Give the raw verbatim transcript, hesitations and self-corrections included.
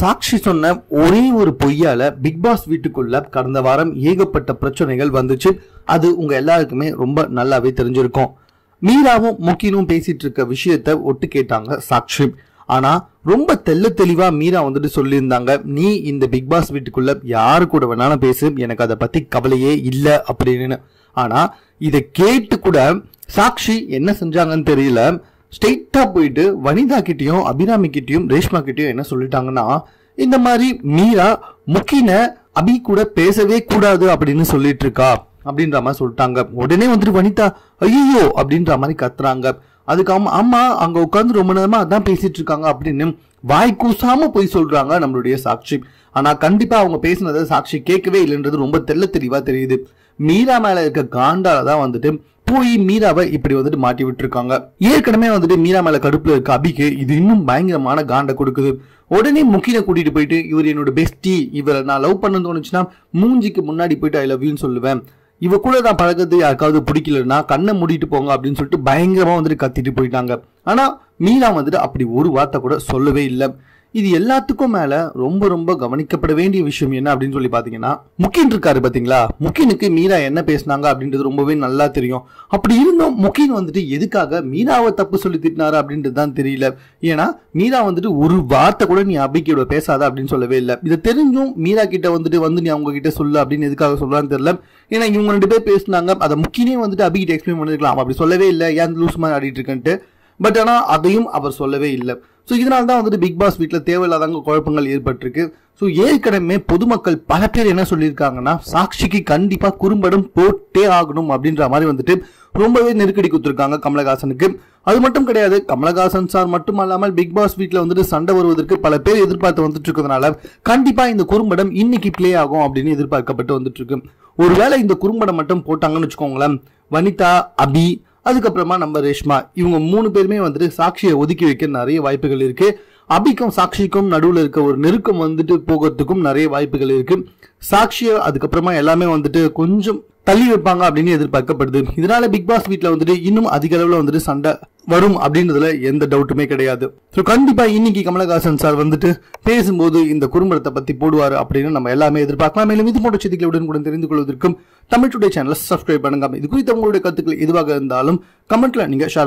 சாக்ஷி சொன்ன ஒரே ஒரு பொய்யால பிக் பாஸ் வீட்டுக்குள்ள கடந்த வாரம் ஏகப்பட்ட பிரச்சனைகள் வந்துச்சு. அது உங்க எல்லாருக்குமே ரொம்ப நல்லாவே தெரிஞ்சிருக்கும். மீராவும் முக்கினும் பேசிட்டு இருக்க விஷயத்த ஒட்டு கேட்டாங்க சாக்ஷி. ஆனா ரொம்ப தெல்ல தெளிவா மீரா வந்துட்டு சொல்லியிருந்தாங்க, நீ இந்த பிக் பாஸ் வீட்டுக்குள்ள யாரு கூட வேணாலும் பேசு, எனக்கு அதை பத்தி கவலையே இல்லை அப்படின்னு. ஆனா இதை கேட்டு கூட சாக்ஷி என்ன செஞ்சாங்கன்னு தெரியல, ஸ்ட்ரெயிட்டா போயிட்டு வனிதா கிட்டையும் அபிராமி கிட்டையும் ரேஷ்மா கிட்டையும் என்ன சொல்லிட்டாங்கன்னா, இந்த மாதிரி மீரா முக்கின அபி கூட பேசவே கூடாது அப்படின்னு சொல்லிட்டு இருக்கா அப்படின்ற மாதிரி சொல்லிட்டாங்க. உடனே வந்துட்டு வனிதா ஐயோ அப்படின்ற மாதிரி கத்துறாங்க. அதுக்கு அம்மா அம்மா அங்க உட்காந்து ரொம்ப நேரமா அதான் பேசிட்டு இருக்காங்க அப்படின்னு வாய் கூசாம போய் சொல்றாங்க நம்மளுடைய சாக்ஷி. ஆனா கண்டிப்பா அவங்க பேசினதை சாக்ஷி கேட்கவே இல்லைன்றது ரொம்ப தெல்ல தெளிவா தெரியுது. மீரா மேல இருக்க காண்டாலதான் வந்துட்டு போய் மீராவை இப்படி வந்துட்டு மாட்டி விட்டுருக்காங்க. ஏற்கனவே வந்துட்டு மீரா மேல கடுப்புல இருக்க அபிக்கு இது இன்னும் பயங்கரமான காண்டை கொடுக்குது. உடனே முக்கிய கூட்டிட்டு போயிட்டு, இவர் என்னோட பெஸ்டி, இவரை நான் லவ் பண்ண தோணுச்சுன்னா மூஞ்சிக்கு முன்னாடி போயிட்டு ஐ லவ்யூன்னு சொல்லுவேன், இவ கூட நான் பழகிறது யாருக்காவது பிடிக்கலன்னா கண்ணை மூடிட்டு போங்க அப்படின்னு சொல்லிட்டு பயங்கரமா வந்துட்டு கத்திட்டு போயிட்டாங்க. ஆனா மீரா வந்துட்டு அப்படி ஒரு வார்த்தை கூட சொல்லவே இல்லை. இது எல்லாத்துக்கும் மேல ரொம்ப ரொம்ப கவனிக்கப்பட வேண்டிய விஷயம் என்ன அப்படின்னு சொல்லி பாத்தீங்கன்னா, முக்கின் இருக்காரு பாத்தீங்களா, முக்கினுக்கு மீரா என்ன பேசினாங்க அப்படின்றது ரொம்பவே நல்லா தெரியும். அப்படி இருந்தும் முக்கின் வந்துட்டு எதுக்காக மீராவை தப்பு சொல்லி திட்டினாரு அப்படின்றது தான் தெரியல. ஏன்னா மீரா வந்துட்டு ஒரு வார்த்தை கூட நீ அபிக்கியோட பேசாத அப்படின்னு சொல்லவே இல்லை. இதை தெரிஞ்சும் மீரா கிட்ட வந்துட்டு வந்து நீ அவங்க கிட்ட சொல்லு அப்படின்னு எதுக்காக சொல்லலான்னு தெரியல. ஏன்னா இவங்க ரெண்டு பேர் பேசினாங்க, அதை முக்கியனே வந்துட்டு அபிகிட்ட எக்ஸ்பிளைன் பண்ணிருக்கலாம், அப்படி சொல்லவே இல்லை, ஏன் லூஸ் மாதிரி ஆடிட்டு இருக்கேன்ட்டு. பட் ஆனால் அதையும் அவர் சொல்லவே இல்லை. ஸோ இதனால தான் வந்துட்டு பிக் பாஸ் வீட்டில் தேவையில்லாதவங்க குழப்பங்கள் ஏற்பட்டிருக்கு. ஸோ ஏற்கனவே பொதுமக்கள் பல பேர் என்ன சொல்லியிருக்காங்கன்னா, சாக்ஷிக்கு கண்டிப்பாக குறும்படம் போட்டே ஆகணும் அப்படின்ற மாதிரி வந்துட்டு ரொம்பவே நெருக்கடி கொடுத்துருக்காங்க கமலஹாசனுக்கு. அது மட்டும் கிடையாது, கமலஹாசன் சார் மட்டும் அல்லாமல் பிக் பாஸ் வீட்டில் வந்துட்டு சண்டை வருவதற்கு பல பேர் எதிர்பார்த்து வந்துட்டு இருக்கிறதுனால கண்டிப்பாக இந்த குறும்படம் இன்னைக்கு பிளே ஆகும் அப்படின்னு எதிர்பார்க்கப்பட்டு வந்துட்டு இருக்கு. ஒருவேளை இந்த குறும்படம் மட்டும் போட்டாங்கன்னு வச்சுக்கோங்களேன், வனிதா, அபி, அதுக்கப்புறமா நம்ம ரேஷ்மா, இவங்க மூணு பேருமே வந்துட்டு சாக்ஷியை ஒதுக்கி வைக்க நிறைய வாய்ப்புகள் இருக்கு. அபிக்கும் சாக்ஷிக்கும் நடுவில் இருக்க ஒரு நெருக்கம் வந்துட்டு போகிறதுக்கும் நிறைய வாய்ப்புகள் இருக்கு. சாக்ஷியை அதுக்கப்புறமா எல்லாமே வந்துட்டு கொஞ்சம் தள்ளி வைப்பாங்க அப்படின்னு எதிர்பார்க்கப்படுது. இதனால பிக் பாஸ் வீட்டில் வந்துட்டு இன்னும் அதிக அளவில் வந்துட்டு சண்டை வரும் அப்படின்றதுல எந்த டவுட்டுமே கிடையாது. ஸோ கண்டிப்பா இன்னைக்கு கமலஹாசன் சார் வந்துட்டு பேசும்போது இந்த குறும்படத்தை பத்தி போடுவார் அப்படின்னு நம்ம எல்லாமே எதிர்பார்க்கலாம். மேலும் இது போன்ற செய்திகளுடன் கூட தெரிந்து கொள்வதற்கும் தமிழ் டுடே சேனலை சப்ஸ்கிரைப் பண்ணுங்க. இது குறித்த உங்களுடைய கருத்துக்கள் எதுவாக இருந்தாலும் கமெண்ட்ல நீங்க ஷேர்